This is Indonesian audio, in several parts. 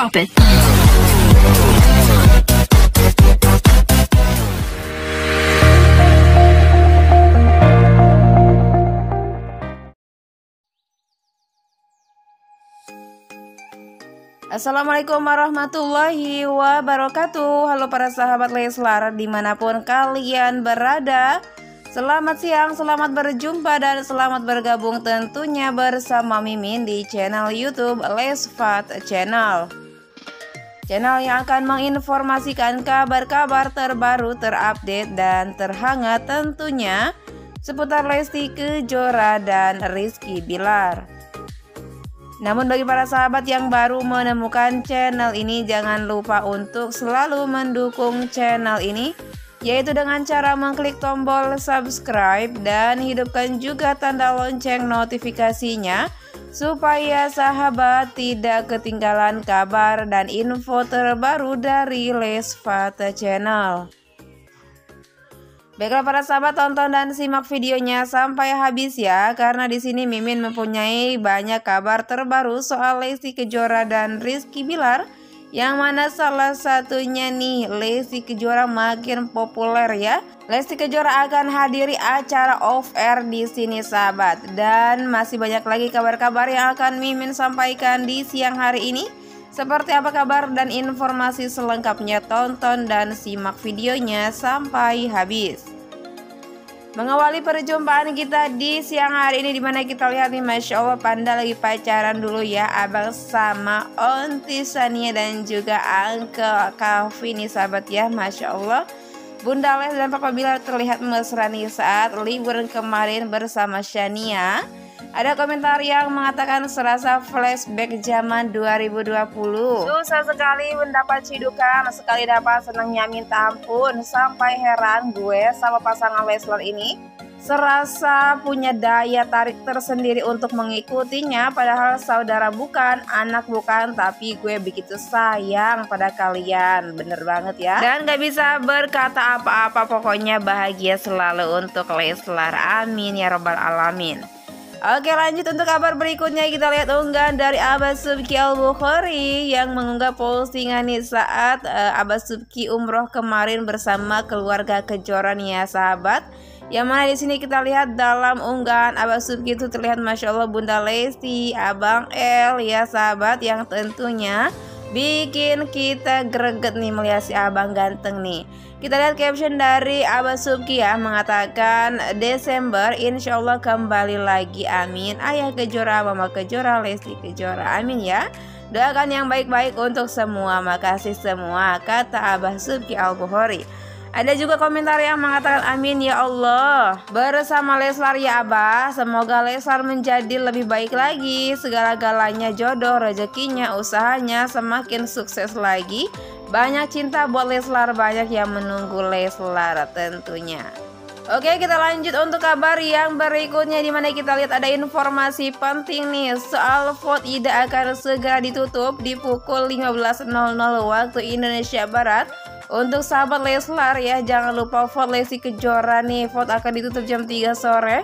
Drop it. Assalamualaikum warahmatullahi wabarakatuh. Halo para sahabat Leslar dimanapun kalian berada. Selamat siang, selamat berjumpa dan selamat bergabung tentunya bersama Mimin di channel YouTube Lesfat Channel. Channel yang akan menginformasikan kabar-kabar terbaru, terupdate dan terhangat tentunya seputar Lesti Kejora dan Rizky Billar. Namun bagi para sahabat yang baru menemukan channel ini, jangan lupa untuk selalu mendukung channel ini, yaitu dengan cara mengklik tombol subscribe dan hidupkan juga tanda lonceng notifikasinya, supaya sahabat tidak ketinggalan kabar dan info terbaru dari Lesfat Channel. Baiklah para sahabat, tonton dan simak videonya sampai habis ya, karena di sini Mimin mempunyai banyak kabar terbaru soal Lesti Kejora dan Rizky Billar, yang mana salah satunya nih, Lesti Kejora makin populer ya. Lesti Kejora akan hadiri acara off air di sini sahabat, dan masih banyak lagi kabar-kabar yang akan Mimin sampaikan di siang hari ini. Seperti apa kabar dan informasi selengkapnya, tonton dan simak videonya sampai habis. Mengawali perjumpaan kita di siang hari ini, dimana kita lihat nih, Masya Allah Panda lagi pacaran dulu ya, abang sama Onti Sania dan juga Uncle Kavin nih sahabat ya. Masya Allah Bunda Les dan Papa Billar terlihat mesra nih saat liburan kemarin bersama Sania. Ada komentar yang mengatakan serasa flashback zaman 2020. Susah sekali mendapat cidukan, sekali dapat senangnya minta ampun. Sampai heran gue sama pasangan Leslar ini, serasa punya daya tarik tersendiri untuk mengikutinya. Padahal saudara bukan, anak bukan, tapi gue begitu sayang pada kalian. Bener banget ya. Dan gak bisa berkata apa-apa, pokoknya bahagia selalu untuk Leslar. Amin ya robbal alamin. Oke, lanjut untuk kabar berikutnya, kita lihat unggahan dari Abbas Subki al-Bukhari yang mengunggah postingan nih saat Abbas Subki umroh kemarin bersama keluarga Kejora nih ya sahabat. Yang mana di sini kita lihat dalam unggahan Abbas Subki itu terlihat Masya Allah Bunda Lesti, Abang El ya sahabat, yang tentunya bikin kita greget nih melihat si abang ganteng nih. Kita lihat caption dari Abbas Subki ya, mengatakan Desember insya Allah kembali lagi, amin. Ayah Kejora, Mama Kejora, Lesti Kejora, amin ya. Doakan yang baik-baik untuk semua, makasih semua, kata Abbas Subki al-Bukhari. Ada juga komentar yang mengatakan amin ya Allah, bersama Leslar ya Abah, semoga Leslar menjadi lebih baik lagi, segala-galanya jodoh, rezekinya, usahanya semakin sukses lagi. Banyak cinta buat Leslar, banyak yang menunggu Leslar tentunya. Oke, kita lanjut untuk kabar yang berikutnya, dimana kita lihat ada informasi penting nih soal vote IDA akan segera ditutup di pukul 15.00 waktu Indonesia Barat. Untuk sahabat Leslar ya, jangan lupa vote Lesti Kejora nih, vote akan ditutup jam 3 sore.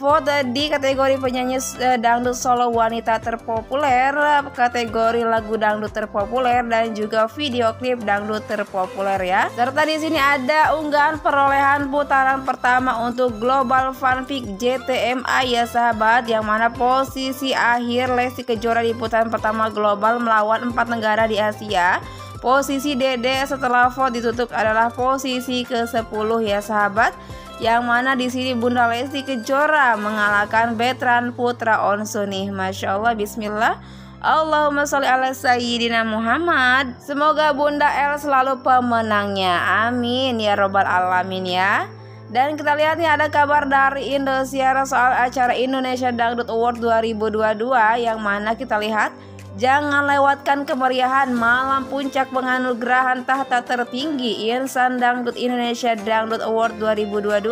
Vote di kategori penyanyi dangdut solo wanita terpopuler, kategori lagu dangdut terpopuler, dan juga video klip dangdut terpopuler ya. Serta di sini ada unggahan perolehan putaran pertama untuk Global Fanfic JTMA ya sahabat, yang mana posisi akhir Lesti Kejora di putaran pertama global melawan 4 negara di Asia. Posisi Dede setelah vote ditutup adalah posisi ke-10 ya sahabat, yang mana di sini Bunda Lesti Kejora mengalahkan Betran Putra Onsuni. Masya Allah, bismillah, Allahumma sholli ala sayyidina Muhammad. Semoga Bunda El selalu pemenangnya, amin ya robbal alamin ya. Dan kita lihat nih, ada kabar dari Indosiar soal acara Indonesia Dangdut Award 2022, yang mana kita lihat jangan lewatkan kemeriahan malam puncak penganugerahan tahta tertinggi Insan Dangdut Indonesia Dangdut Award 2022.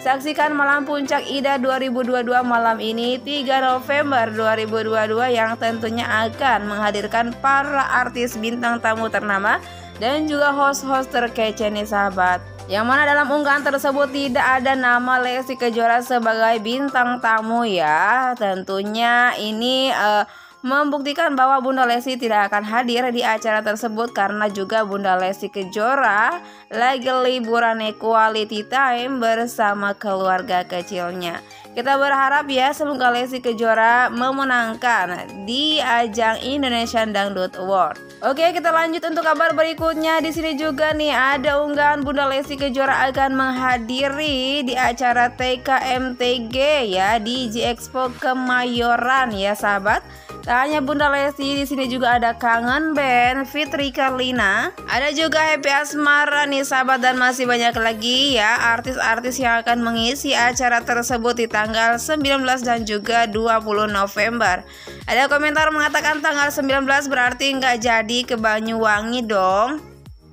Saksikan malam puncak IDA 2022 malam ini 3 November 2022, yang tentunya akan menghadirkan para artis bintang tamu ternama dan juga host-host terkece nih sahabat. Yang mana dalam unggahan tersebut tidak ada nama Lesti Kejora sebagai bintang tamu ya. Tentunya ini membuktikan bahwa Bunda Lesti tidak akan hadir di acara tersebut karena juga Bunda Lesti Kejora lagi liburan quality time bersama keluarga kecilnya. Kita berharap ya semoga Lesti Kejora memenangkan di ajang Indonesia Dangdut Award. Oke, kita lanjut untuk kabar berikutnya. Di sini juga nih ada unggahan Bunda Lesti Kejora akan menghadiri di acara TKMTG ya di G-Expo Kemayoran ya sahabat. Tak hanya Bunda Lesti, di sini juga ada Kangen Band, Fitri Carlina, ada juga Happy Asmara nih sahabat, dan masih banyak lagi ya artis-artis yang akan mengisi acara tersebut di tanggal 19 dan juga 20 November. Ada komentar mengatakan tanggal 19 berarti nggak jadi ke Banyuwangi dong.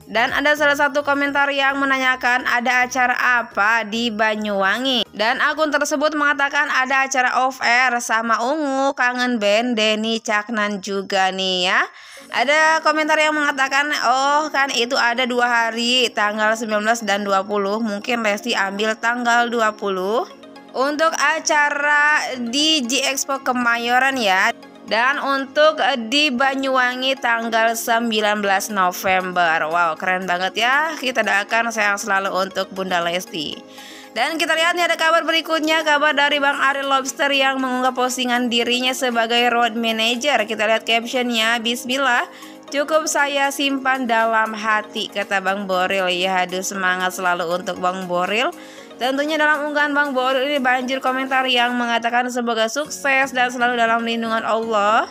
Dan ada salah satu komentar yang menanyakan ada acara apa di Banyuwangi. Dan akun tersebut mengatakan ada acara off air sama Ungu, Kangen Band, Deni, Caknan juga nih ya. Ada komentar yang mengatakan oh kan itu ada 2 hari, tanggal 19 dan 20. Mungkin Lesti ambil tanggal 20 untuk acara di G-Expo Kemayoran ya. Dan untuk di Banyuwangi tanggal 19 November. Wow, keren banget ya. Kita doakan sehat selalu untuk Bunda Lesti. Dan kita lihat nih ada kabar berikutnya, kabar dari Bang Ari Lobster yang mengunggah postingan dirinya sebagai road manager. Kita lihat captionnya, bismillah cukup saya simpan dalam hati, kata Bang Boril. Ya, aduh, semangat selalu untuk Bang Boril. Tentunya dalam unggahan Bang Boril ini banjir komentar yang mengatakan semoga sukses dan selalu dalam lindungan Allah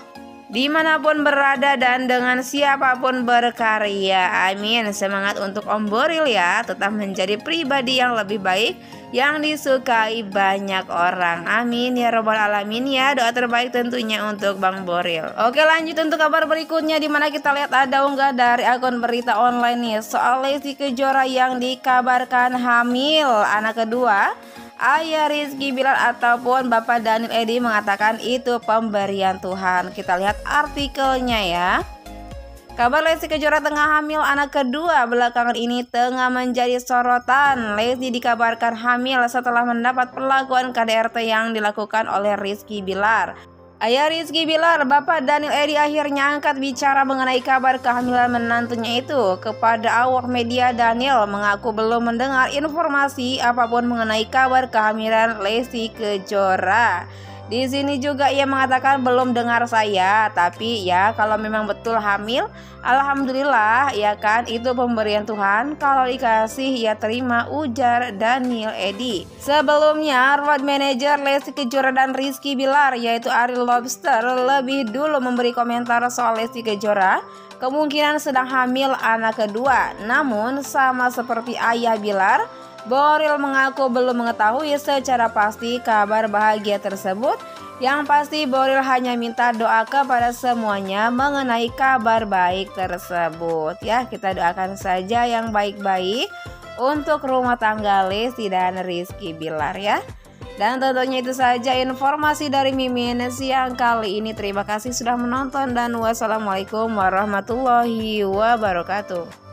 dimanapun berada dan dengan siapapun berkarya. Amin. Semangat untuk Om Boril ya, tetap menjadi pribadi yang lebih baik yang disukai banyak orang. Amin ya robbal alamin ya, doa terbaik tentunya untuk Bang Boril. Oke, lanjut untuk kabar berikutnya, dimana kita lihat ada unggah dari akun berita online nih soal Lesti Kejora yang dikabarkan hamil anak kedua. Ayah Rizky Billar ataupun Bapak Daniel Edy mengatakan itu pemberian Tuhan. Kita lihat artikelnya ya. Kabar Lesti Kejora tengah hamil anak kedua belakangan ini tengah menjadi sorotan. Lesti dikabarkan hamil setelah mendapat perlakuan KDRT yang dilakukan oleh Rizky Billar. Ayah Rizky Billar, Bapak Daniel Edy akhirnya angkat bicara mengenai kabar kehamilan menantunya itu. Kepada awak media, Daniel mengaku belum mendengar informasi apapun mengenai kabar kehamilan Lesti Kejora. Di sini juga ia mengatakan belum dengar saya, tapi ya kalau memang betul hamil, alhamdulillah ya kan, itu pemberian Tuhan. Kalau dikasih ya terima, ujar Daniel Edy. Sebelumnya, road manager Lesti Kejora dan Rizky Billar yaitu Ari Lobster lebih dulu memberi komentar soal Lesti Kejora kemungkinan sedang hamil anak kedua. Namun sama seperti ayah Billar, Boril mengaku belum mengetahui secara pasti kabar bahagia tersebut. Yang pasti Boril hanya minta doa kepada semuanya mengenai kabar baik tersebut. Ya, kita doakan saja yang baik-baik untuk rumah tangga Lesti dan Rizky Billar ya. Dan tentunya itu saja informasi dari Mimin siang kali ini. Terima kasih sudah menonton dan wassalamualaikum warahmatullahi wabarakatuh.